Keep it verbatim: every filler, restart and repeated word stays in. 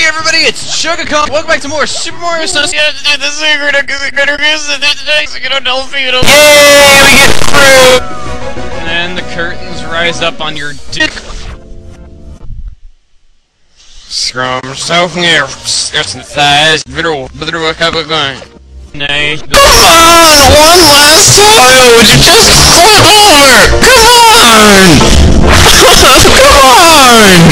Hey everybody, it's Sugarcomb. Welcome back to more Super Mario Sunshine. Yeah, we get through. And then the curtains rise up on your dick. Scrum, self near, thighs, literal, literal, couple going. Nay. Come on, one last time. Would you just flip over? Come on! Come on!